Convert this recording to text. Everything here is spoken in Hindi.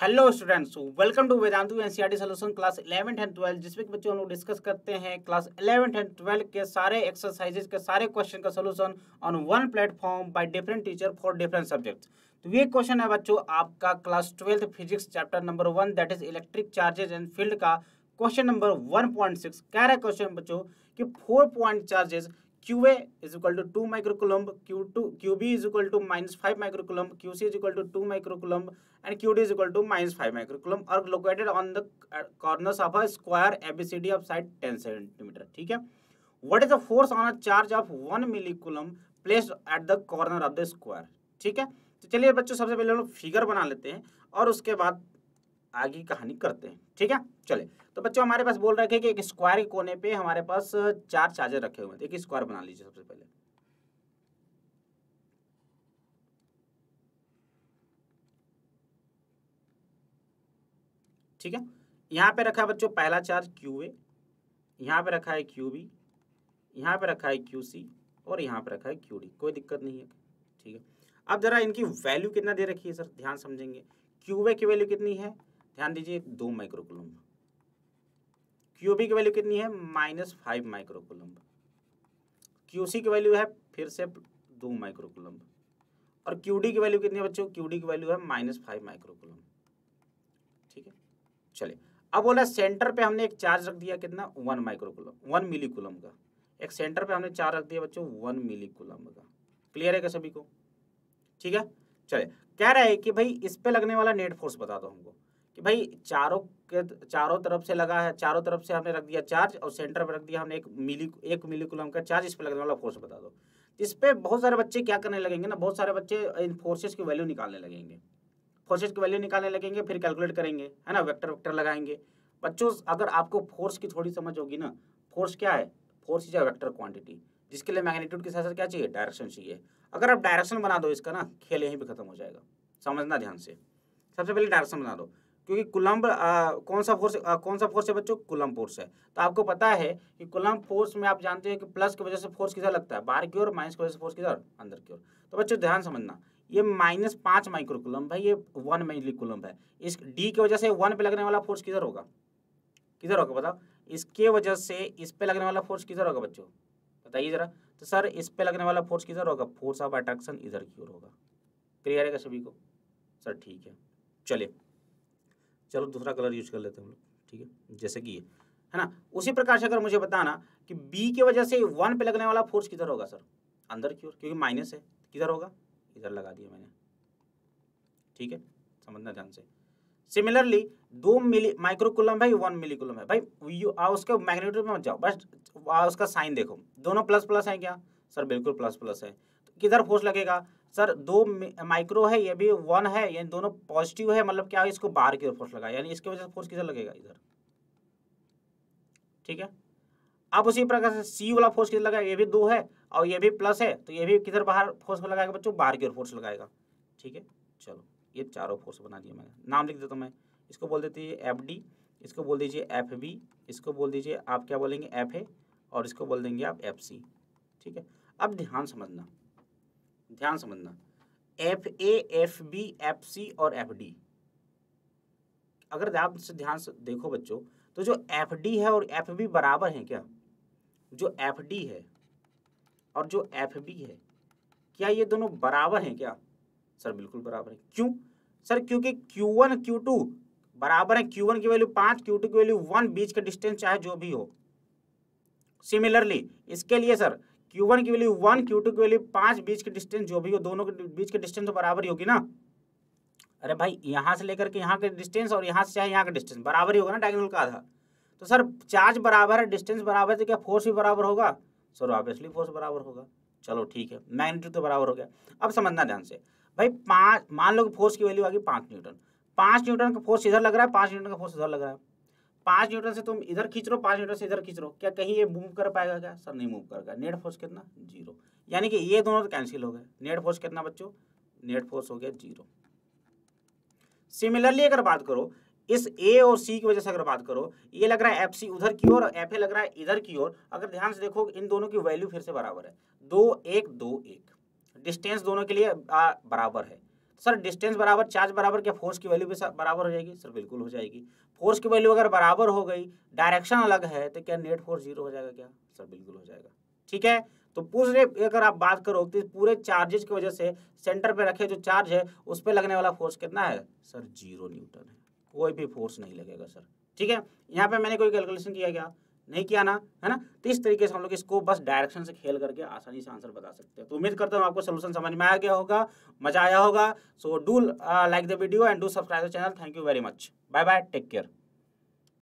Hello students, welcome to Vedantu NCERT solution class 11th and 12th, जिसमें बच्चों हम लोग डिस्कस करते हैं क्लास 11th एंड 12th के सारे एक्सरसाइजेज के सारे क्वेश्चन का solution on one platform by different teacher for different subjects. तो ये क्वेश्चन है बच्चों आपका class 12th physics chapter number 1 that is electric charges and field का क्वेश्चन नंबर 1.6। कह रहा क्वेश्चन बच्चों कि 4 point charges QA is equal to 2 micro coulomb, QB is equal to -5 micro coulomb, QC is equal to 2 micro coulomb and QD is equal to -5 micro coulomb और located on the corners of a square ABCD of side 10 centimetre. ठीक है, what is the force on a charge of 1 milli coulomb placed at the corner of the square. ठीक है, तो चलिए बच्चों सबसे पहले हम लोग फिगर बना लेते हैं और उसके बाद आगे कहानी करते हैं। ठीक है, चले तो बच्चों हमारे पास बोल रखे कि एक स्क्वायर के कोने पे हमारे पास 4 चार्जर रखे हुए हैं। एक स्क्वायर बना लीजिए सबसे पहले। ठीक है, यहाँ पे रखा है बच्चों पहला चार्ज QA, यहाँ पे रखा है QB, यहाँ पे रखा है QC और यहाँ पे रखा है QD। कोई दिक्कत नहीं है। ठीक है, अब जरा इनकी वैल्यू कितना दे रखी है सर, ध्यान समझेंगे। QA की वैल्यू कितनी है, ध्यान दीजिए 2 माइक्रो कूलम्ब। QB की वैल्यू कितनी है, -5 माइक्रो कूलम्ब। QC की वैल्यू है फिर से 2 माइक्रो कूलम्ब और QD की वैल्यू कितनी है बच्चों, QD की वैल्यू है -5 माइक्रो कूलम्ब। ठीक है, चलिए अब बोला सेंटर पे हमने एक चार्ज रख दिया कितना, 1 माइक्रो कूलम्ब, 1 मिली कूलम्ब का। एक सेंटर पे हमने चार्ज रख दिया बच्चों 1 मिली कूलम्ब का। क्लियर है क्या सभी को? ठीक है, चलिए कह रहा है कि भाई इस पे लगने वाला नेट फोर्स बता दो हमको कि भाई चारों तरफ से लगा है, चारों तरफ से हमने रख दिया चार्ज और सेंटर पर रख दिया हमने एक मिली कूलम का चार्ज। इस पे लगने वाला फोर्स बता दो। इस पे बहुत सारे बच्चे क्या करने लगेंगे ना, बहुत सारे बच्चे इन फोर्सेस की वैल्यू निकालने लगेंगे, फोर्सेस की वैल्यू निकालने लगेंगे, फिर कैलकुलेट करेंगे, है ना, वेक्टर लगाएंगे। बच्चों अगर आपको फोर्स की थोड़ी समझ होगी ना, फोर्स क्या है, force is a vector quantity, जिसके लिए मैग्नीट्यूड के साथ साथ क्या चाहिए, डायरेक्शन चाहिए। अगर आप डायरेक्शन बना दो इसका ना, खेल यहीं पे खत्म हो जाएगा। समझना ध्यान से, सबसे पहले डायरेक्शन बना दो, क्योंकि कूलम्ब कौन सा फोर्स है बच्चों, कूलम्ब फोर्स है। तो आपको पता है कि कूलम्ब फोर्स में आप जानते हैं कि प्लस की वजह से फोर्स किधर लगता है, बाहर की ओर, माइनस की वजह से फोर्स किधर, अंदर की ओर। तो बच्चों ध्यान समझना, ये -5 माइक्रो कूलम्ब है, ये 1 मिली कूलम्ब है। इस डी की वजह से 1 पे लगने वाला फोर्स किधर होगा, किधर होगा बताओ, इसके वजह से इस पे लगने वाला फोर्स किधर होगा बच्चों, बताइए जरा। तो सर इस पे लगने वाला फोर्स किधर होगा, फोर्स ऑफ अट्रैक्शन इधर की ओर होगा। क्लियर है क्या सभी को सर? ठीक है, चलिए चलो दूसरा कलर यूज कर लेते हैं हम लोग। ठीक है, जैसे कि ये है ना, उसी प्रकार से अगर मुझे बताना कि बी की वजह से 1 पे लगने वाला फोर्स किधर होगा सर, अंदर की ओर, क्योंकि माइनस है, किधर होगा, इधर लगा दिया मैंने। ठीक है, समझना ध्यान से। सिमिलरली 2 माइक्रो कूलम भाई 1 मिली कूलम है भाई, उसके मैग्नीट्यूड में मत जाओ, बस उसका साइन देखो, दोनों प्लस प्लस है क्या सर, बिल्कुल प्लस प्लस है। तो किधर फोर्स लगेगा सर, 2 माइक्रो है, ये भी 1 है, यानी दोनों पॉजिटिव है, मतलब क्या है, इसको बाहर की ओर फोर्स लगा, यानी इसकी वजह से फोर्स किधर लगेगा, इधर। ठीक है, अब उसी प्रकार से सी वाला फोर्स किधर लगाएगा, ये भी 2 है और ये भी प्लस है, तो ये भी किधर बाहर फोर्स लगाएगा बच्चों, बाहर की ओर फोर्स लगाएगा। ठीक है, चलो ये चारों फोर्स बना दिए मैंने, नाम लिख देता हूँ मैं। इसको बोल देते हैं FD, इसको बोल दीजिए FB, इसको बोल दीजिए आप क्या बोलेंगे FA और इसको बोल देंगे आप FC। ठीक है, अब ध्यान समझना, ध्यान समझना, FA, FB, FC और FD। अगर आप ध्यान से देखो बच्चों तो जो FD है और FB बराबर हैं क्या, जो FD है और जो FB है क्या ये दोनों बराबर हैं क्या सर, बिल्कुल बराबर है। क्यों सर, क्योंकि Q1 Q2 बराबर है, Q1 की वैल्यू 5, Q2 की वैल्यू 1, बीच का डिस्टेंस चाहे जो भी हो। सिमिलरली इसके लिए सर Q1 की वैल्यू 1, Q2 की वैल्यू 5, बीच के डिस्टेंस जो भी हो, दोनों के बीच के डिस्टेंस तो बराबर ही होगी ना। अरे भाई यहाँ से लेकर के यहाँ के डिस्टेंस और यहाँ से चाहे यहाँ का डिस्टेंस बराबर ही होगा ना, डायगोनल का आधा। तो सर चार्ज बराबर है, डिस्टेंस बराबर है, तो क्या फोर्स भी बराबर होगा सर, ऑब्वियसली फोर्स बराबर होगा। चलो ठीक है, मैग्नीट्यूड तो बराबर हो गया। अब समझना ध्यान से भाई, 5 मान लो कि फोर्स की वैल्यू आ गई 5 न्यूटन, 5 न्यूटन का फोर्स इधर लग रहा है, 5 न्यूटन का फोर्स इधर लग रहा है, 5 न्यूटन से तुम इधर खींच रहो, 5 न्यूटन से इधर खींच रहो, क्या कहीं ये मूव कर पाएगा क्या सर, नहीं मूव करेगा। नेट फोर्स कितना, 0, यानी कि ये दोनों तो कैंसिल हो गए। नेट फोर्स कितना बच्चों, नेट फोर्स हो गया 0। सिमिलरली अगर बात करो इस ए और सी की वजह से, अगर बात करो ये लग रहा है FC उधर की ओर और FA लग रहा है इधर की ओर। अगर ध्यान से देखो इन दोनों की वैल्यू फिर से बराबर है 2, 1, 2, 1, डिस्टेंस दोनों के लिए बराबर है। सर डिस्टेंस बराबर चार्ज बराबर क्या फोर्स की वैल्यू भी बराबर हो जाएगी? सर बिल्कुल हो जाएगी। फोर्स की वैल्यू अगर बराबर हो गई, डायरेक्शन अलग है, तो क्या नेट फोर्स जीरो हो जाएगा क्या? सर बिल्कुल हो जाएगा। ठीक है, तो पूरे अगर आप बात करो तो पूरे चार्जेस की वजह से सेंटर पे रखे जो चार्ज है उस पर लगने वाला फोर्स कितना है? सर 0 न्यूटन है, कोई भी फोर्स नहीं लगेगा सर। ठीक है, यहाँ पे मैंने कोई कैलकुलेशन किया क्या? नहीं किया ना, है ना। तो इस तरीके से हम लोग इसको बस डायरेक्शन से खेल करके आसानी से आंसर बता सकते हैं। तो उम्मीद करता हूँ आपको सोल्यूशन समझ में आ गया होगा, मजा आया होगा। So do like the video and do subscribe a channel. Thank you very much. Bye bye. Take care.